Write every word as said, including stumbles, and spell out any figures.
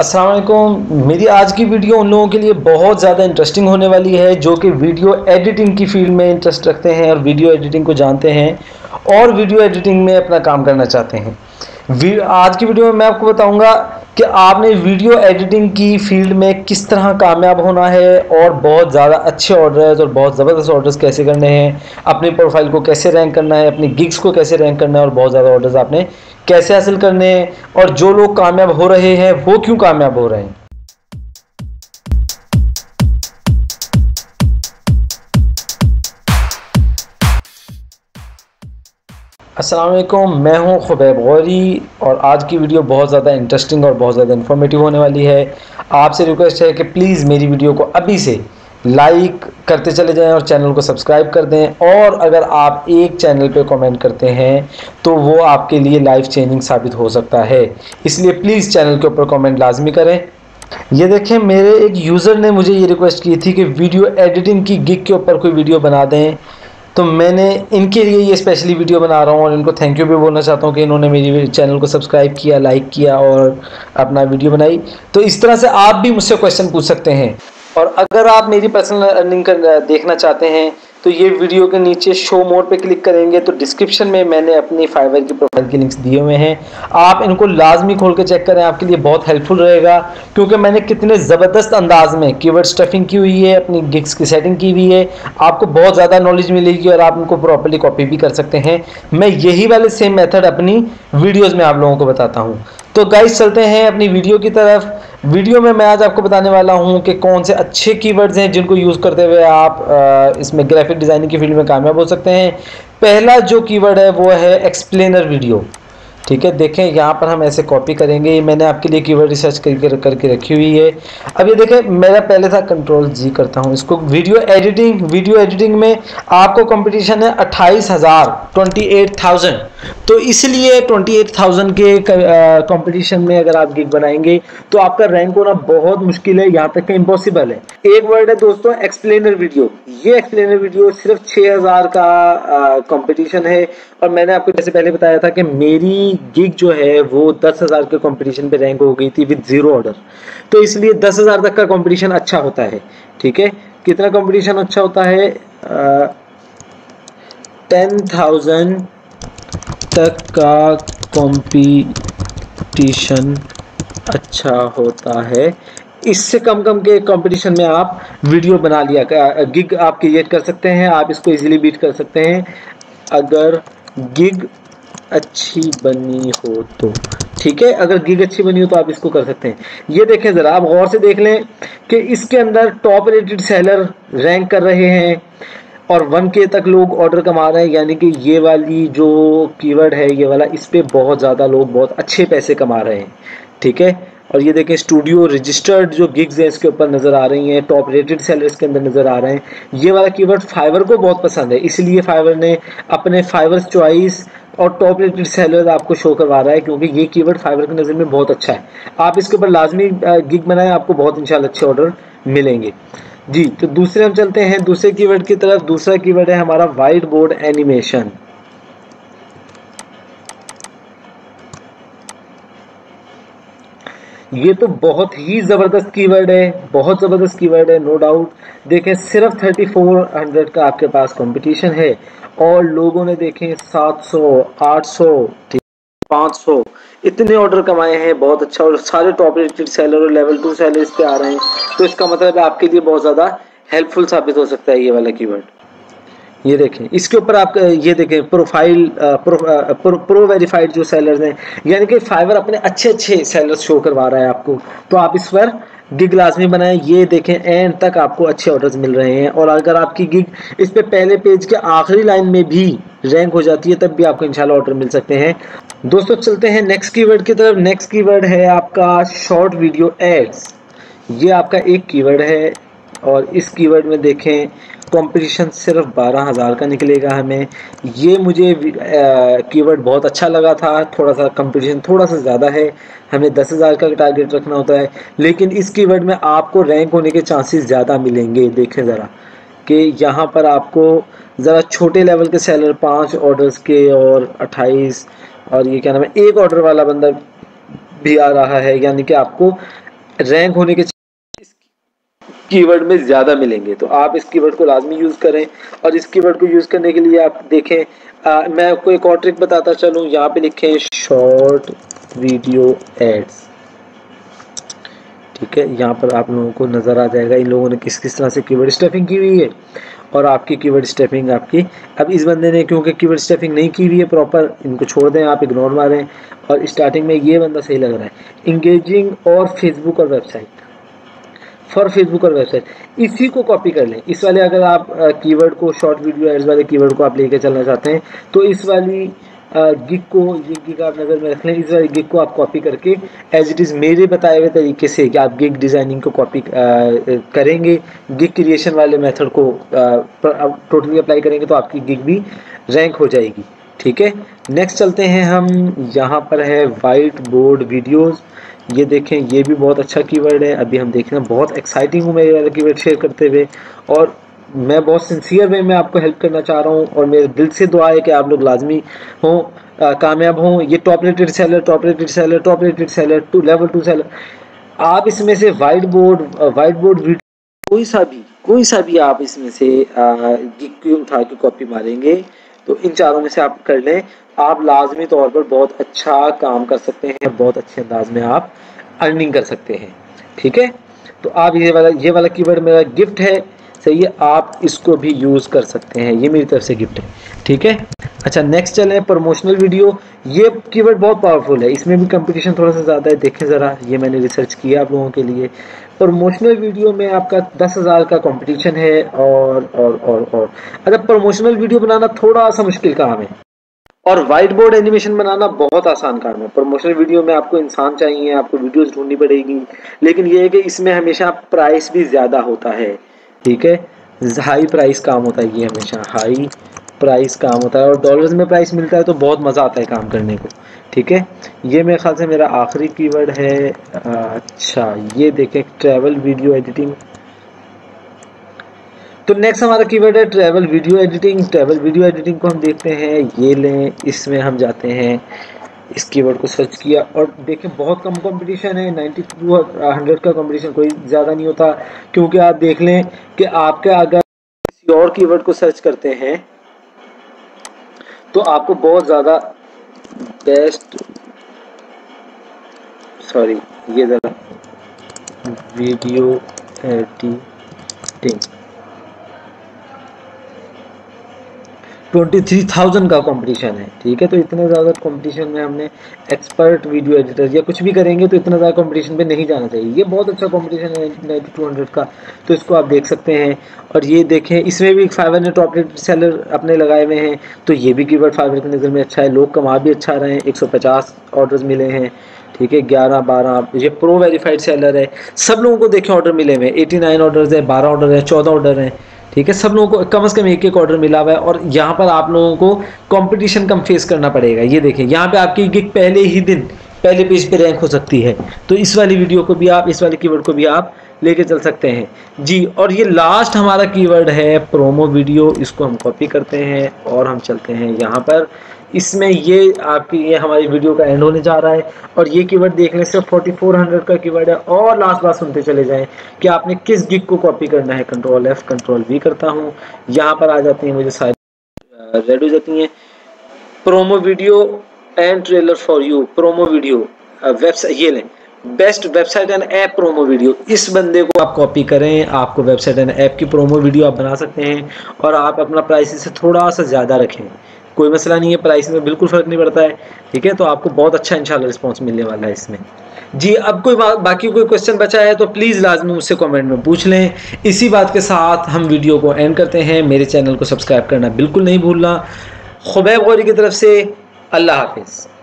अस्सलाम वालेकुम। मेरी आज की वीडियो उन लोगों के लिए बहुत ज़्यादा इंटरेस्टिंग होने वाली है जो कि वीडियो एडिटिंग की फील्ड में इंटरेस्ट रखते हैं और वीडियो एडिटिंग को जानते हैं और वीडियो एडिटिंग में अपना काम करना चाहते हैं। आज की वीडियो में मैं आपको बताऊंगा कि आपने वीडियो एडिटिंग की फील्ड में किस तरह कामयाब होना है और बहुत ज़्यादा अच्छे ऑर्डर्स और बहुत ज़बरदस्त ऑर्डर्स कैसे करने हैं, अपने प्रोफाइल को कैसे रैंक करना है, अपने गिग्स को कैसे रैंक करना है और बहुत ज़्यादा ऑर्डर्स आपने कैसे हासिल करने हैं और जो लोग कामयाब हो रहे हैं वो क्यों कामयाब हो रहे हैं। अस्सलाम वालेकुम, मैं हूं खुबैब गौरी और आज की वीडियो बहुत ज़्यादा इंटरेस्टिंग और बहुत ज़्यादा इन्फॉर्मेटिव होने वाली है। आपसे रिक्वेस्ट है कि प्लीज़ मेरी वीडियो को अभी से लाइक करते चले जाएं और चैनल को सब्सक्राइब कर दें, और अगर आप एक चैनल पे कमेंट करते हैं तो वो आपके लिए लाइफ चेंजिंग साबित हो सकता है, इसलिए प्लीज़ चैनल के ऊपर कमेंट लाजमी करें। ये देखें, मेरे एक यूज़र ने मुझे ये रिक्वेस्ट की थी कि वीडियो एडिटिंग की गिग के ऊपर कोई वीडियो बना दें, तो मैंने इनके लिए ये स्पेशली वीडियो बना रहा हूँ और इनको थैंक यू भी बोलना चाहता हूँ कि इन्होंने मेरी चैनल को सब्सक्राइब किया, लाइक किया और अपना वीडियो बनाई। तो इस तरह से आप भी मुझसे क्वेश्चन पूछ सकते हैं, और अगर आप मेरी पर्सनल अर्निंग देखना चाहते हैं तो ये वीडियो के नीचे शो मोर पे क्लिक करेंगे तो डिस्क्रिप्शन में मैंने अपनी फाइवर की प्रोफाइल के लिंक्स दिए हुए हैं, आप इनको लाजमी खोल के चेक करें, आपके लिए बहुत हेल्पफुल रहेगा। क्योंकि मैंने कितने ज़बरदस्त अंदाज में कीवर्ड स्टफिंग की हुई है, अपनी गिग्स की सेटिंग की हुई है, आपको बहुत ज़्यादा नॉलेज मिलेगी और आप उनको प्रॉपरली कॉपी भी कर सकते हैं। मैं यही वाले सेम मेथड अपनी वीडियोज़ में आप लोगों को बताता हूँ। तो गाइस चलते हैं अपनी वीडियो की तरफ। वीडियो में मैं आज आपको बताने वाला हूं कि कौन से अच्छे कीवर्ड्स हैं जिनको यूज़ करते हुए आप इसमें ग्राफिक डिज़ाइनिंग की फील्ड में कामयाब हो सकते हैं। पहला जो कीवर्ड है वो है एक्सप्लेनर वीडियो। ठीक है, देखें यहाँ पर हम ऐसे कॉपी करेंगे, ये मैंने आपके लिए कीवर्ड रिसर्च करके करके रखी हुई है। अब ये देखें, मेरा पहले था कंट्रोल जी करता हूँ इसको। वीडियो एडिटिंग वीडियो एडिटिंग में आपको कंपटीशन है अट्ठाईस हज़ार, अट्ठाईस हज़ार। तो इसलिए अट्ठाईस हज़ार के कंपटीशन में अगर आप गिग बनाएंगे तो आपका रैंक होना बहुत मुश्किल है, यहाँ तक इम्पॉसिबल है। एक वर्ड है दोस्तों, एक्सप्लेनर वीडियो। ये एक्सप्लेनर वीडियो सिर्फ छः हज़ार का कंपटीशन है, और मैंने आपको जैसे पहले बताया था कि मेरी गिग जो है वो दस हज़ार के कंपटीशन पे रैंक हो गई थी विद जीरो ऑर्डर, तो इसलिए दस हज़ार तक का कंपटीशन अच्छा होता है। ठीक है, कितना कंपटीशन अच्छा होता है, टेन थाउजेंड तक का कंपटीशन अच्छा होता है। इससे कम कम के कंपटीशन में आप वीडियो बना लिया, गिग आप क्रिएट कर सकते हैं, आप इसको इजीली बीट कर सकते हैं अगर गिग अच्छी बनी हो तो। ठीक है, अगर गिग अच्छी बनी हो तो आप इसको कर सकते हैं। ये देखें ज़रा, आप गौर से देख लें कि इसके अंदर टॉप रेटेड सेलर रैंक कर रहे हैं और वन के तक लोग ऑर्डर कमा रहे हैं, यानी कि ये वाली जो कीवर्ड है, ये वाला, इस पर बहुत ज़्यादा लोग बहुत अच्छे पैसे कमा रहे हैं। ठीक है, और ये देखें स्टूडियो रजिस्टर्ड जो गिग्स हैं इसके ऊपर नज़र आ रही हैं, टॉप रेटेड सेलर्स के अंदर नज़र आ रहे हैं। ये वाला कीवर्ड फाइवर को बहुत पसंद है, इसलिए फाइवर ने अपने फाइवर्स चॉइस और टॉप रेटेड सेलर आपको शो करवा रहा है, क्योंकि ये कीवर्ड फाइवर की नज़र में बहुत अच्छा है। आप इसके ऊपर लाजमी गिग बनाएं, आपको बहुत इंशाल्लाह अच्छे ऑर्डर मिलेंगे जी। तो दूसरे हम चलते हैं दूसरे कीवर्ड की तरफ। दूसरा कीवर्ड है हमारा वाइट बोर्ड एनिमेशन। ये तो बहुत ही ज़बरदस्त कीवर्ड है, बहुत ज़बरदस्त कीवर्ड है, नो डाउट। देखें सिर्फ थर्टी फोर हंड्रेड का आपके पास कंपटीशन है और लोगों ने देखें सात सौ, आठ सौ, पाँच सौ इतने ऑर्डर कमाए हैं, बहुत अच्छा, और सारे टॉप रेटेड सेलर और लेवल टू सेलर इस पे आ रहे हैं, तो इसका मतलब आपके लिए बहुत ज़्यादा हेल्पफुल साबित हो सकता है ये वाला कीवर्ड। ये देखें इसके ऊपर आप ये देखें profile pro, pro, pro verified जो सेलर्स हैं, यानी कि फाइवर अपने अच्छे अच्छे सेलर्स शो करवा रहा है आपको, तो आप इस पर गिग लाजमी बनाएं। ये देखें एंड तक आपको अच्छे ऑर्डर्स मिल रहे हैं, और अगर आपकी गिग इस पर पे पहले पेज के आखिरी लाइन में भी रैंक हो जाती है तब भी आपको इंशाल्लाह ऑर्डर मिल सकते हैं। दोस्तों चलते हैं नेक्स्ट कीवर्ड की तरफ। नेक्स्ट कीवर्ड है आपका शॉर्ट वीडियो एड्स। ये आपका एक कीवर्ड है और इस कीवर्ड में देखें कंपटीशन सिर्फ बारह हज़ार का निकलेगा हमें। ये मुझे कीवर्ड बहुत अच्छा लगा था, थोड़ा सा कंपटीशन थोड़ा सा ज़्यादा है, हमें दस हज़ार का टारगेट रखना होता है, लेकिन इस कीवर्ड में आपको रैंक होने के चांसेस ज़्यादा मिलेंगे। देखें ज़रा कि यहाँ पर आपको ज़रा छोटे लेवल के सेलर पाँच ऑर्डर्स के और अट्ठाईस और ये क्या नाम है एक ऑर्डर वाला बंदा भी आ रहा है, यानी कि आपको रैंक होने के कीवर्ड में ज़्यादा मिलेंगे, तो आप इस कीवर्ड को लाजमी यूज़ करें। और इस कीवर्ड को यूज़ करने के लिए आप देखें, आ, मैं आपको एक और ट्रिक बताता चलूँ। यहाँ पे लिखें शॉर्ट वीडियो एड्स, ठीक है। यहाँ पर आप लोगों को नज़र आ जाएगा इन लोगों ने किस किस तरह से कीवर्ड स्टफिंग की हुई है और आपकी कीवर्ड स्टफिंग आपकी। अब इस बंदे ने क्योंकि कीवर्ड स्टफिंग नहीं की हुई है प्रॉपर, इनको छोड़ दें, आप इग्नोर मारें। और स्टार्टिंग में ये बंदा सही लग रहा है, इंगेजिंग और फेसबुक और वेबसाइट फॉर फेसबुक और वेबसाइट, इसी को कॉपी कर लें। इस वाले अगर आप कीवर्ड को शॉर्ट वीडियो एड्स वाले कीवर्ड को आप लेके चलना चाहते हैं तो इस वाली गिग को, ये गिग आप नज़र में रख लें, इस वाली गिग को आप कॉपी करके एज इट इज़ मेरे बताए हुए तरीके से कि आप गिग डिज़ाइनिंग को कॉपी करेंगे, गिग क्रिएशन वाले मेथड को टोटली अप्लाई करेंगे तो आपकी गिग भी रैंक हो जाएगी, ठीक है। नेक्स्ट चलते हैं हम, यहाँ पर है वाइट बोर्ड वीडियोज़। ये देखें, ये भी बहुत अच्छा कीवर्ड है। अभी हम देख रहे हैं, बहुत एक्साइटिंग हूँ मैं ये वाला कीवर्ड शेयर करते हुए, और मैं बहुत सिंसियर वे में आपको हेल्प करना चाह रहा हूँ। और मेरे दिल से दुआ है कि आप लोग लाजमी हों, कामयाब हों। ये top rated seller, top rated seller, top rated seller, to level two seller, आप इसमें से white board white board video कोई सा भी कोई सा भी आप इसमें से गिग की उठा के कॉपी मारेंगे तो इन चारों में से आप कर लें, आप लाजमी तौर पर बहुत अच्छा काम कर सकते हैं, बहुत अच्छे अंदाज में आप अर्निंग कर सकते हैं, ठीक है। तो आप ये वाला ये वाला कीवर्ड मेरा गिफ्ट है, सही है, आप इसको भी यूज़ कर सकते हैं, ये मेरी तरफ से गिफ्ट है, ठीक है। अच्छा, नेक्स्ट चलें प्रमोशनल वीडियो। ये कीवर्ड बहुत पावरफुल है, इसमें भी कंपटीशन थोड़ा सा ज़्यादा है। देखें ज़रा, ये मैंने रिसर्च किया आप लोगों के लिए। प्रमोशनल वीडियो में आपका दस हज़ार का कंपटीशन है। और और और और अच्छा, प्रमोशनल वीडियो बनाना थोड़ा सा मुश्किल काम है और वाइट बोर्ड एनिमेशन बनाना बहुत आसान काम है। प्रमोशनल वीडियो में आपको इंसान चाहिए, आपको वीडियोज़ ढूंढनी पड़ेगी, लेकिन ये है कि इसमें हमेशा प्राइस भी ज़्यादा होता है, ठीक है, हाई प्राइस काम होता है, ये हमेशा हाई प्राइस काम होता है। और डॉलर्स में प्राइस मिलता है तो बहुत मज़ा आता है काम करने को, ठीक है। ये मेरे ख्याल से मेरा आखिरी कीवर्ड है। अच्छा, ये देखें ट्रैवल वीडियो एडिटिंग। तो नेक्स्ट हमारा कीवर्ड है travel video editing. Travel video editing को हम देखते हैं, ये लें, इसमें हम जाते हैं, इस कीवर्ड को सर्च किया और देखें बहुत कम कंपटीशन है, नाइन्टी टू हंड्रेड का कंपटीशन, कोई ज़्यादा नहीं होता। क्योंकि आप देख लें कि आपका अगर किसी और कीवर्ड को सर्च करते हैं तो आपको बहुत ज़्यादा बेस्ट सॉरी ये ज़रा वीडियो एडिटिंग तेईस हज़ार का कंपटीशन है, ठीक है। तो इतने ज़्यादा कंपटीशन में हमने एक्सपर्ट वीडियो एडिटर या कुछ भी करेंगे तो इतना ज़्यादा कंपटीशन पे नहीं जाना चाहिए। ये बहुत अच्छा कंपटीशन है बानवे सौ का, तो इसको आप देख सकते हैं। और ये देखें, इसमें भी फाइवर ने टॉप रेट सेलर अपने लगाए हुए हैं, तो ये भी कीवर्ड फाइवर की नज़र में अच्छा है, लोग कमा भी अच्छा रहे हैं, एक सौ पचास ऑर्डर्स मिले हैं, ठीक है, ग्यारह बारह। ये प्रो वेरीफाइड सेलर है, सब लोगों को देखें ऑर्डर मिले हुए, एटी नाइन ऑर्डर्स है, बारह ऑर्डर है, चौदह ऑर्डर है, ठीक है, सब लोगों को कम से कम एक एक ऑर्डर मिला हुआ है। और यहाँ पर आप लोगों को कंपटीशन कम फेस करना पड़ेगा। ये देखें, यहाँ पे आपकी गिग पहले ही दिन पहले पेज पे रैंक हो सकती है, तो इस वाली वीडियो को भी आप, इस वाले कीवर्ड को भी आप लेके चल सकते हैं जी। और ये लास्ट हमारा कीवर्ड है प्रोमो वीडियो, इसको हम कॉपी करते हैं और हम चलते हैं यहाँ पर। इसमें ये आपकी, ये हमारी वीडियो का एंड होने जा रहा है और ये कीवर्ड देखने से चौवालीस सौ का कीवर्ड है। और लास्ट बात सुनते चले जाएं कि आपने किस गिग को कॉपी करना है। कंट्रोल एफ कंट्रोल वी करता हूँ, यहाँ पर आ जाती हैं, मुझे सारी रेड हो जाती हैं। Promo video and trailer for you, promo video website, ये लें best website and app promo video, इस बंदे को आप कॉपी करें, आपको वेबसाइट एंड ऐप की प्रोमो वीडियो आप बना सकते हैं। और आप अपना प्राइस इसे थोड़ा सा ज़्यादा रखें, कोई मसला नहीं है, प्राइस में बिल्कुल फ़र्क नहीं पड़ता है, ठीक है। तो आपको बहुत अच्छा इंशाल्लाह रिस्पांस मिलने वाला है इसमें जी। अब कोई बा, बाकी कोई क्वेश्चन बचा है तो प्लीज़ लाजमी मुझसे कमेंट में पूछ लें। इसी बात के साथ हम वीडियो को एंड करते हैं। मेरे चैनल को सब्सक्राइब करना बिल्कुल नहीं भूलना। खुबैब गौरी की तरफ से अल्लाह हाफिज़।